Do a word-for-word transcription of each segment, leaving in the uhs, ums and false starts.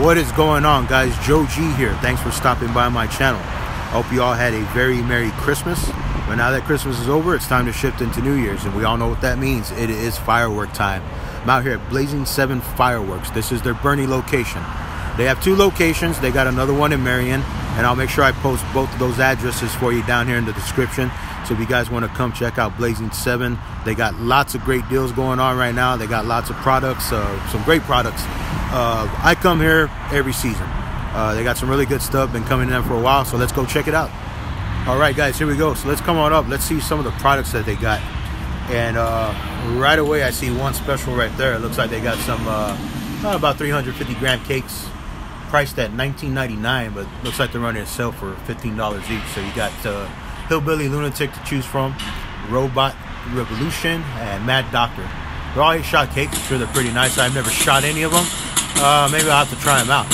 What is going on, guys? Joe G here. Thanks for stopping by my channel. I hope you all had a very Merry Christmas. But now that Christmas is over, it's time to shift into New Year's, and we all know what that means. It is firework time. I'm out here at Blazing seven Fireworks. This is their Boerne location. They have two locations. They got another one in Marion, and I'll make sure I post both of those addresses for you down here in the description. So if you guys want to come check out Blazing seven, they got lots of great deals going on right now. They got lots of products, uh, some great products. Uh, I come here every season. Uh, they got some really good stuff, been coming in for a while, so let's go check it out. All right, guys, here we go. So let's come on up. Let's see some of the products that they got. And uh, right away, I see one special right there. It looks like they got some uh, about three hundred fifty gram cakes, priced at nineteen ninety-nine, but looks like they're running a sale for fifteen dollars each. So you got uh, Hillbilly Lunatic to choose from, Robot Revolution, and Mad Doctor. They're all eight shot cakes. I'm sure they're pretty nice. I've never shot any of them. Uh, maybe I'll have to try them out.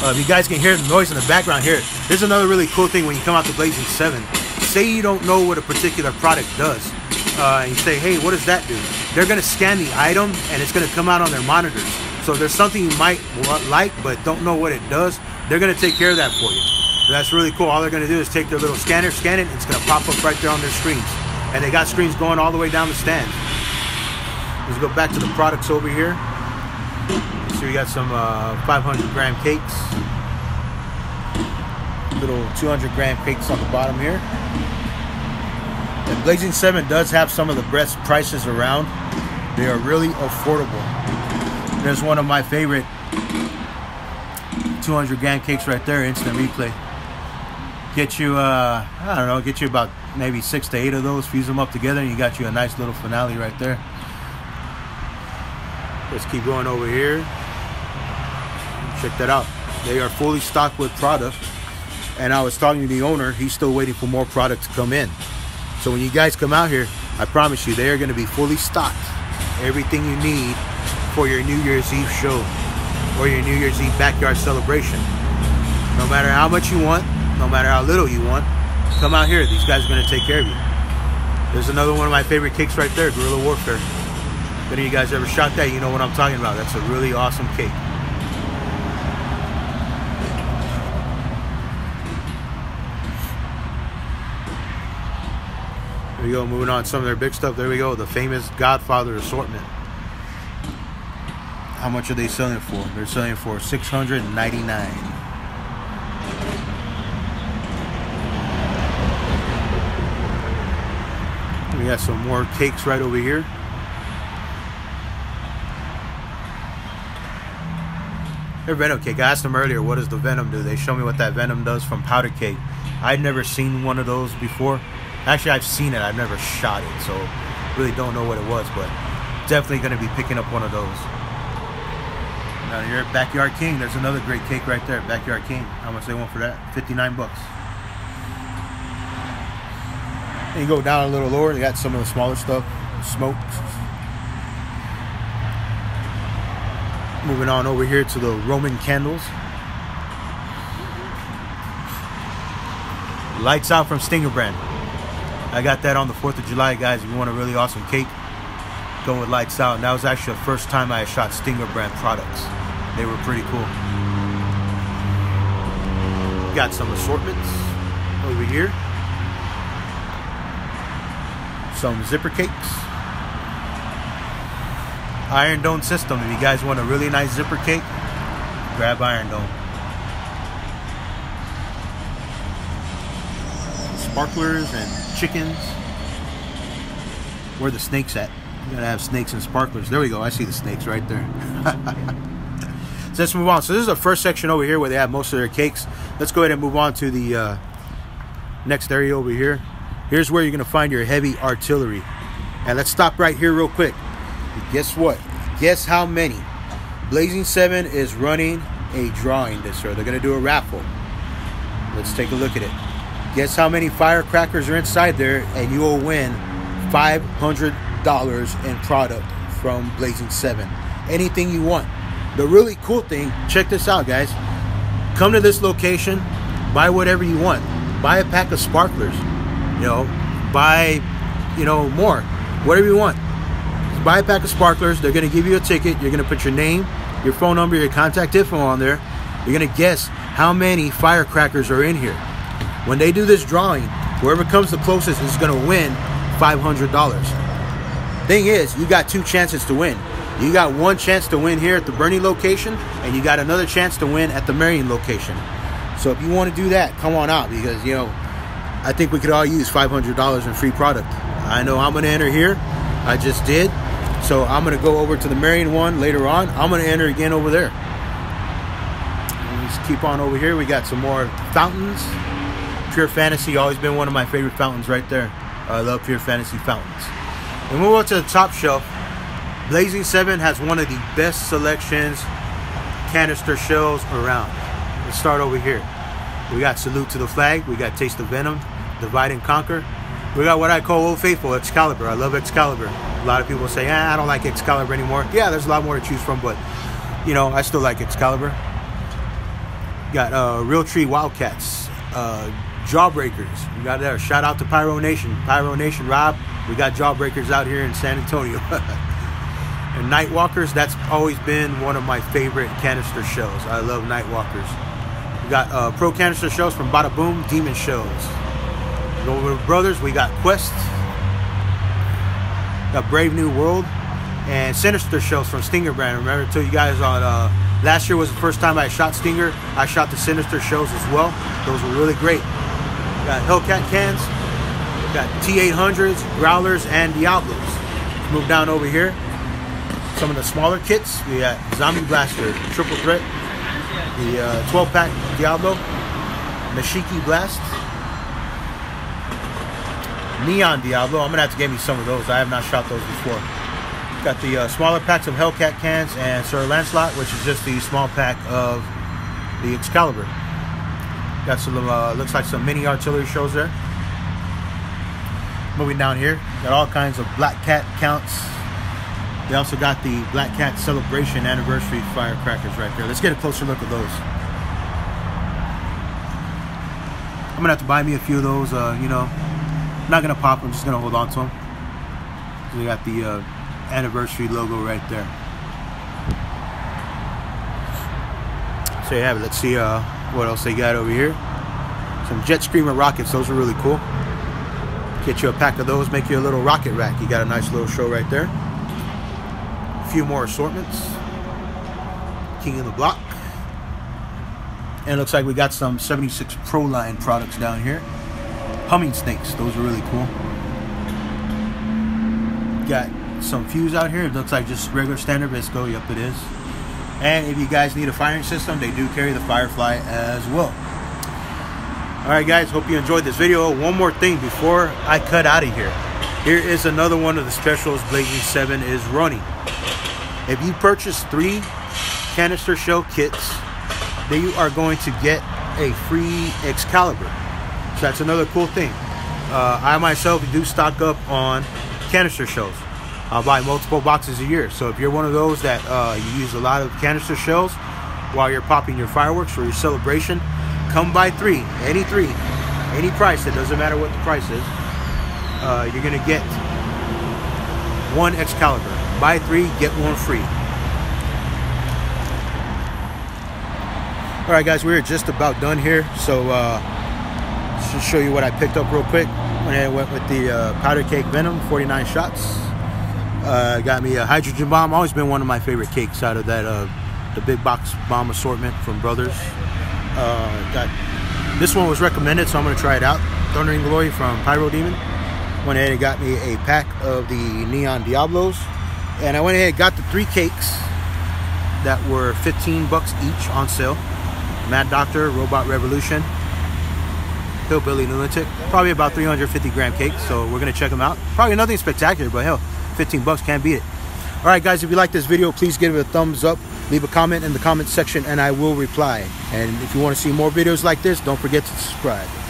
Uh, if you guys can hear the noise in the background here, there's another really cool thing when you come out to Blazing seven. Say you don't know what a particular product does. Uh, and you say, hey, what does that do? They're going to scan the item, and it's going to come out on their monitors. So if there's something you might like but don't know what it does, they're going to take care of that for you. So that's really cool. All they're going to do is take their little scanner, scan it, and it's going to pop up right there on their screens. And they got screens going all the way down the stand. Let's go back to the products over here. So we got some uh, five hundred gram cakes, little two hundred gram cakes on the bottom here. And Blazing seven does have some of the best prices around. They are really affordable. There's one of my favorite two hundred gram cakes right there, Instant Replay. Get you, uh, I don't know, get you about maybe six to eight of those, fuse them up together, and you got you a nice little finale right there. Let's keep going over here. Check that out. They are fully stocked with product, and I was talking to the owner. He's still waiting for more product to come in. So when you guys come out here, I promise you they are going to be fully stocked. Everything you need for your New Year's Eve show or your New Year's Eve backyard celebration. No matter how much you want, no matter how little you want, come out here. These guys are going to take care of you. There's another one of my favorite cakes right there, Guerrilla Warfare. If any of you guys ever shot that, you know what I'm talking about. That's a really awesome cake. There we go, moving on some of their big stuff. There we go, the famous Godfather assortment. How much are they selling for? They're selling for six hundred ninety-nine dollars. We got some more cakes right over here. Their Venom cake, I asked them earlier, what does the Venom do? They show me what that Venom does from powder cake. I'd never seen one of those before. Actually, I've seen it. I've never shot it, so really don't know what it was, but definitely going to be picking up one of those. Now, you're at Backyard King. There's another great cake right there, Backyard King. How much they want for that? fifty-nine bucks. And you go down a little lower. They got some of the smaller stuff, smoke. Moving on over here to the Roman candles. Lights Out from Stinger Brand. I got that on the fourth of July, guys. If you want a really awesome cake, go with Lights Out. And that was actually the first time I shot Stinger Brand products. They were pretty cool. Got some assortments over here. Some zipper cakes. Iron Dome system. If you guys want a really nice zipper cake, grab Iron Dome. Sparklers and chickens. Where are the snakes at? You gotta have snakes and sparklers. There we go. I see the snakes right there. So let's move on. So this is the first section over here where they have most of their cakes. Let's go ahead and move on to the uh, next area over here. Here's where you're gonna find your heavy artillery. And let's stop right here real quick. And guess what? Guess how many? Blazing seven is running a drawing this year. They're gonna do a raffle. Let's take a look at it. Guess how many firecrackers are inside there, and you will win five hundred dollars in product from Blazing seven. Anything you want. The really cool thing, check this out, guys. Come to this location, buy whatever you want. Buy a pack of sparklers. You know, buy, you know, more. Whatever you want. Buy a pack of sparklers. They're going to give you a ticket. You're going to put your name your phone number, your contact info on there. You're going to guess how many firecrackers are in here. When they do this drawing, whoever comes the closest is going to win five hundred dollars. Thing is, you got two chances to win. You got one chance to win here at the Boerne location, and you got another chance to win at the Marion location. So if you want to do that, come on out, because, you know, I think we could all use five hundred dollars in free product. I know I'm going to enter here. I just did. So I'm going to go over to the Marion one later on. I'm going to enter again over there. Let's keep on over here. We got some more fountains. Pure Fantasy, always been one of my favorite fountains right there. I love Pure Fantasy fountains. And we'll go to the top shelf. Blazing seven has one of the best selections canister shells around. Let's start over here. We got Salute to the Flag. We got Taste of Venom, Divide and Conquer. We got what I call Old Faithful, Excalibur. I love Excalibur. A lot of people say, eh, I don't like Excalibur anymore. Yeah, there's a lot more to choose from, but, you know, I still like Excalibur. Got uh, Realtree Wildcats, uh, Jawbreakers. We got there. Shout out to Pyro Nation. Pyro Nation, Rob. We got Jawbreakers out here in San Antonio. And Nightwalkers, that's always been one of my favorite canister shells. I love Nightwalkers. We got uh, Pro Canister Shells from Bada Boom, Demon Shells. Go over to Brothers, we got Quest. Got Brave New World. And Sinister Shells from Stinger Brand. Remember, I told you guys on uh, last year was the first time I shot Stinger. I shot the Sinister Shells as well. Those were really great. We got Hellcat cans. We got T eight hundreds, Growlers, and Diablos. Let's move down over here. Some of the smaller kits, we got Zombie Blaster, Triple Threat, the uh, twelve pack Diablo, Mashiki Blast, Neon Diablo. I'm going to have to get me some of those. I have not shot those before. Got the uh, smaller packs of Hellcat cans and Sir Lancelot, which is just the small pack of the Excalibur. Got some, uh, looks like some mini artillery shells there. Moving down here, got all kinds of Black Cat counts. They also got the Black Cat Celebration Anniversary firecrackers right there. Let's get a closer look at those. I'm going to have to buy me a few of those, uh, you know. I'm not going to pop them. I'm just going to hold on to them. So we got the uh, anniversary logo right there. So you have it. Let's see uh, what else they got over here. Some Jet Screamer rockets. Those are really cool. Get you a pack of those. Make you a little rocket rack. You got a nice little show right there. Few more assortments. King of the Block. And it looks like we got some seventy-six Pro Line products down here. Humming Snakes, those are really cool. Got some fuse out here. It looks like just regular standard Visco. Yep, it is. And if you guys need a firing system, they do carry the Firefly as well. Alright guys, hope you enjoyed this video. One more thing before I cut out of here. Here is another one of the specials Blazing seven is running. If you purchase three canister shell kits, then you are going to get a free Excalibur. So that's another cool thing. Uh, I myself do stock up on canister shells. I'll buy multiple boxes a year. So if you're one of those that uh, you use a lot of canister shells while you're popping your fireworks or your celebration, come buy three, any three, any price. It doesn't matter what the price is. Uh, you're going to get one Excalibur. Buy three, get one free. All right, guys, we're just about done here. So uh, let's just show you what I picked up real quick. When I went with the uh, powder cake Venom, forty-nine shots. Uh, got me a hydrogen bomb. Always been one of my favorite cakes out of that, uh, the big box bomb assortment from Brothers. Uh, got this one was recommended, so I'm going to try it out. Thundering Glory from Pyro Demon. Went ahead and got me a pack of the Neon Diablos. And I went ahead and got the three cakes that were fifteen bucks each on sale. Mad Doctor, Robot Revolution, Hillbilly Lunatic. Probably about three hundred fifty gram cakes, so we're going to check them out. Probably nothing spectacular, but hell, fifteen bucks, can't beat it. All right, guys, if you like this video, please give it a thumbs up. Leave a comment in the comment section, and I will reply. And if you want to see more videos like this, don't forget to subscribe.